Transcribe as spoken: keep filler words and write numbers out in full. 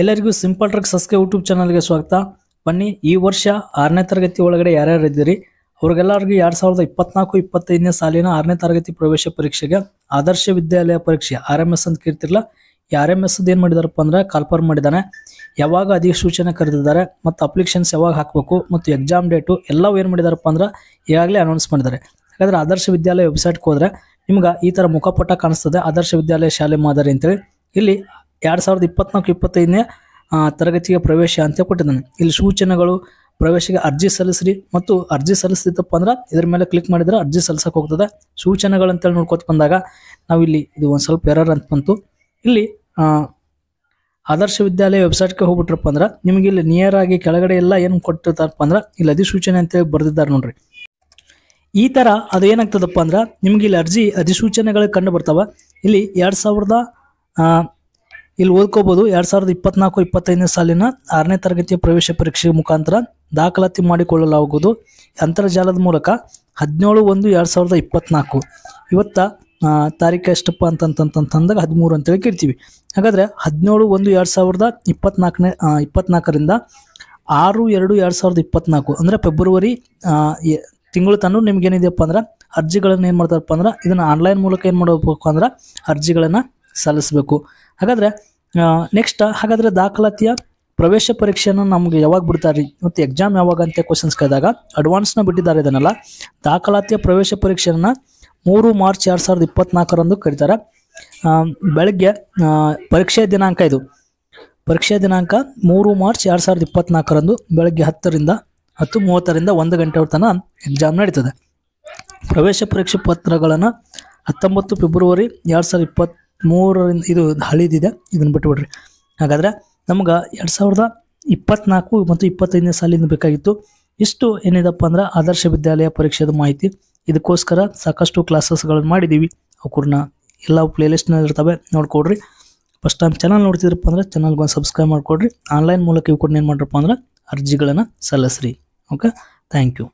ಎಲ್ಲರಿಗೂ simple tricks SK YouTube channel ಗೆ ಸ್ವಾಗತ। ಬನ್ನಿ, ಈ ವರ್ಷ ಆರನೇ ತರಗತಿ ಒಳಗಡೆ ಯಾರು ಯಾರು ಇದ್ದೀರಿ ಅವರಿಗೆಲ್ಲರಿಗೂ ಎರಡು ಸಾವಿರದ ಇಪ್ಪತ್ತನಾಲ್ಕು ಇಪ್ಪತ್ತೈದನೇ ಸಾಲಿನ ಆರನೇ ತರಗತಿ ಪ್ರವೇಶ ಪರೀಕ್ಷೆಗೆ ಆದರ್ಶ ವಿದ್ಯಾಲಯ ಪರೀಕ್ಷೆ ಆರ್ಎಂಎಸ್ ಅಂತ ಕರೀತಿರಲ್ಲ, ಈ ಆರ್ಎಂಎಸ್ ಏನು ಮಾಡಿದಾರಪ್ಪ ಅಂದ್ರೆ ಕಾಲ್ಫರ್ಮ್ ಮಾಡಿದಾನೆ, ಯಾವಾಗ ಅಧಿಸೂಚನೆ ಕರೆದಿದ್ದಾರೆ ಮತ್ತು ಅಪ್ಲಿಕೇಶನ್ಸ್ ಯಾವಾಗ ಹಾಕಬೇಕು ಮತ್ತು ಎಕ್ಸಾಮ್ ಡೇಟ್ ಎಲ್ಲವೂ ಏನು ಮಾಡಿದಾರಪ್ಪ ಅಂದ್ರೆ ಈಗಾಗಲೇ ಅನೌನ್ಸ್ ಮಾಡಿದ್ದಾರೆ। ಹಾಗಾದ್ರೆ ಆದರ್ಶ ವಿದ್ಯಾಲಯ ವೆಬ್ಸೈಟ್ ಗೆ ಹೋದ್ರೆ ನಿಮಗೆ ಈ ತರ ಮುಖಪಟ ಕಾಣಿಸುತ್ತದೆ, ಆದರ್ಶ ವಿದ್ಯಾಲಯ ಶಾಲೆ ಮಾದರಿ ಅಂತ ಹೇಳಿ। ಇಲ್ಲಿ ಎರಡು ಸಾವಿರದ ಇಪ್ಪತ್ನಾಲ್ಕು ಇಪ್ಪತ್ತೈದನೇ ತರಗತಿಗೆ ಪ್ರವೇಶ ಅಂತ ಕೊಟ್ಟಿದ್ದಾನೆ। ಇಲ್ಲಿ ಸೂಚನೆಗಳು, ಪ್ರವೇಶಕ್ಕೆ ಅರ್ಜಿ ಸಲ್ಲಿಸ್ರಿ ಮತ್ತು ಅರ್ಜಿ ಸಲ್ಲಿಸಿದಪ್ಪ ಅಂದ್ರೆ ಇದ್ರ ಮೇಲೆ ಕ್ಲಿಕ್ ಮಾಡಿದ್ರೆ ಅರ್ಜಿ ಸಲ್ಲಿಸಕ್ಕೆ ಹೋಗ್ತದೆ। ಸೂಚನೆಗಳಂತೇಳಿ ನೋಡ್ಕೊತ ಬಂದಾಗ ನಾವಿಲ್ಲಿ ಇದು ಒಂದು ಸ್ವಲ್ಪ ಎರರ್ ಅಂತ ಬಂತು। ಇಲ್ಲಿ ಆದರ್ಶ ವಿದ್ಯಾಲಯ ವೆಬ್ಸೈಟ್ಗೆ ಹೋಗ್ಬಿಟ್ರಪ್ಪ ಅಂದ್ರೆ ನಿಮಗೆ ಇಲ್ಲಿ ನಿಯರ್ ಆಗಿ ಕೆಳಗಡೆ ಎಲ್ಲ ಏನು ಕೊಟ್ಟಿರ್ತಾರಪ್ಪ ಅಂದ್ರೆ ಇಲ್ಲಿ ಅಧಿಸೂಚನೆ ಅಂತೇಳಿ ಬರೆದಿದ್ದಾರೆ ನೋಡ್ರಿ। ಈ ಥರ ಅದು ಏನಾಗ್ತದಪ್ಪ ಅಂದ್ರೆ ನಿಮ್ಗೆ ಇಲ್ಲಿ ಅರ್ಜಿ ಅಧಿಸೂಚನೆಗಳು ಕಂಡು ಬರ್ತಾವೆ। ಇಲ್ಲಿ ಎರಡು ಸಾವಿರದ ಇಲ್ಲಿ ಓದ್ಕೋಬೋದು, ಎರಡು ಸಾವಿರದ ಇಪ್ಪತ್ನಾಲ್ಕು ಇಪ್ಪತ್ತೈದನೇ ಸಾಲಿನ ಆರನೇ ತರಗತಿಯ ಪ್ರವೇಶ ಪರೀಕ್ಷೆ ಮುಖಾಂತರ ದಾಖಲಾತಿ ಮಾಡಿಕೊಳ್ಳಲಾಗುವುದು ಅಂತರ್ಜಾಲದ ಮೂಲಕ ಹದಿನೇಳು ಒಂದು ಎರಡು ಸಾವಿರದ ಇಪ್ಪತ್ನಾಲ್ಕು ಇವತ್ತ ತಾರೀಕು ಎಷ್ಟಪ್ಪ ಅಂತಂತಂತಂದಾಗ ಹದಿಮೂರು ಅಂತೇಳಿ ಕೇಳ್ತೀವಿ। ಹಾಗಾದರೆ ಹದಿನೇಳು ಒಂದು ಎರಡು ಸಾವಿರದ ಇಪ್ಪತ್ನಾಲ್ಕನೇ ಇಪ್ಪತ್ನಾಲ್ಕರಿಂದ ಆರು ಎರಡು ಎರಡು ಸಾವಿರದ ಇಪ್ಪತ್ನಾಲ್ಕು ಅಂದರೆ ಫೆಬ್ರವರಿ ತಿಂಗಳು ತಾನು ನಿಮಗೇನಿದೆಯಪ್ಪ ಅಂದ್ರೆ ಅರ್ಜಿಗಳನ್ನು ಏನು ಮಾಡ್ತಾರಪ್ಪ ಅಂದ್ರೆ ಇದನ್ನು ಆನ್ಲೈನ್ ಮೂಲಕ ಏನು ಮಾಡಬೇಕು ಅಂದ್ರೆ ಅರ್ಜಿಗಳನ್ನು ಸಲ್ಲಿಸಬೇಕು। ಹಾಗಾದರೆ ನೆಕ್ಸ್ಟ್, ಹಾಗಾದರೆ ದಾಖಲಾತಿಯ ಪ್ರವೇಶ ಪರೀಕ್ಷೆಯನ್ನು ನಮಗೆ ಯಾವಾಗ ಬಿಡ್ತಾರೆ ಮತ್ತು ಎಕ್ಸಾಮ್ ಯಾವಾಗ ಅಂತ ಕ್ವಶನ್ಸ್ ಕೇಳಿದಾಗ ಅಡ್ವಾನ್ಸ್ನ ಬಿಟ್ಟಿದ್ದಾರೆ ಇದನ್ನೆಲ್ಲ। ದಾಖಲಾತಿಯ ಪ್ರವೇಶ ಪರೀಕ್ಷೆಯನ್ನು ಮೂರು ಮಾರ್ಚ್ ಎರಡು ಸಾವಿರದ ಇಪ್ಪತ್ನಾಲ್ಕರಂದು ಕರೀತಾರೆ, ಬೆಳಗ್ಗೆ ಪರೀಕ್ಷೆಯ ದಿನಾಂಕ ಇದು, ಪರೀಕ್ಷೆಯ ದಿನಾಂಕ ಮೂರು ಮಾರ್ಚ್ ಎರಡು ಸಾವಿರದ ಇಪ್ಪತ್ನಾಲ್ಕರಂದು ಬೆಳಗ್ಗೆ ಹತ್ತರಿಂದ ಹತ್ತು ಮೂವತ್ತರಿಂದ ಒಂದು ಗಂಟೆವರ ತನಕ ಎಕ್ಸಾಮ್ ನಡೀತದೆ। ಪ್ರವೇಶ ಪರೀಕ್ಷೆ ಪತ್ರಗಳನ್ನು ಹತ್ತೊಂಬತ್ತು ಫೆಬ್ರವರಿ ಎರಡು ಸಾವಿರದ ಇಪ್ಪತ್ತು ಮೂರರಿಂದ ಇದು ಹಳಿದಿದೆ, ಇದನ್ನು ಬಿಟ್ಟುಬಿಡ್ರಿ। ಹಾಗಾದರೆ ನಮ್ಗೆ ಎರಡು ಸಾವಿರದ ಇಪ್ಪತ್ನಾಲ್ಕು ಮತ್ತು ಇಪ್ಪತ್ತೈದನೇ ಸಾಲಿನ ಬೇಕಾಗಿತ್ತು। ಇಷ್ಟು ಏನಿದೆಪ್ಪ ಅಂದ್ರೆ ಆದರ್ಶ ವಿದ್ಯಾಲಯ ಪರೀಕ್ಷೆದ ಮಾಹಿತಿ। ಇದಕ್ಕೋಸ್ಕರ ಸಾಕಷ್ಟು ಕ್ಲಾಸಸ್ಗಳನ್ನು ಮಾಡಿದ್ದೀವಿ, ಅವನ್ನ ಎಲ್ಲ ಪ್ಲೇಲಿಸ್ಟ್ನಲ್ಲಿ ಇರ್ತವೆ, ನೋಡ್ಕೊಡ್ರಿ। ಫಸ್ಟ್ ಟೈಮ್ ಚಾನಲ್ ನೋಡ್ತಿದ್ರಪ್ಪ ಅಂದರೆ ಚಾನಲ್ಗೆ ಒಂದು ಸಬ್ಸ್ಕ್ರೈಬ್ ಮಾಡಿಕೊಡ್ರಿ। ಆನ್ಲೈನ್ ಮೂಲಕ ಇವು ಕೂಡ ಏನು ಮಾಡ್ರಪ್ಪ ಅಂದ್ರೆ ಅರ್ಜಿಗಳನ್ನು ಸಲ್ಲಿಸ್ರಿ। Okay, thank you.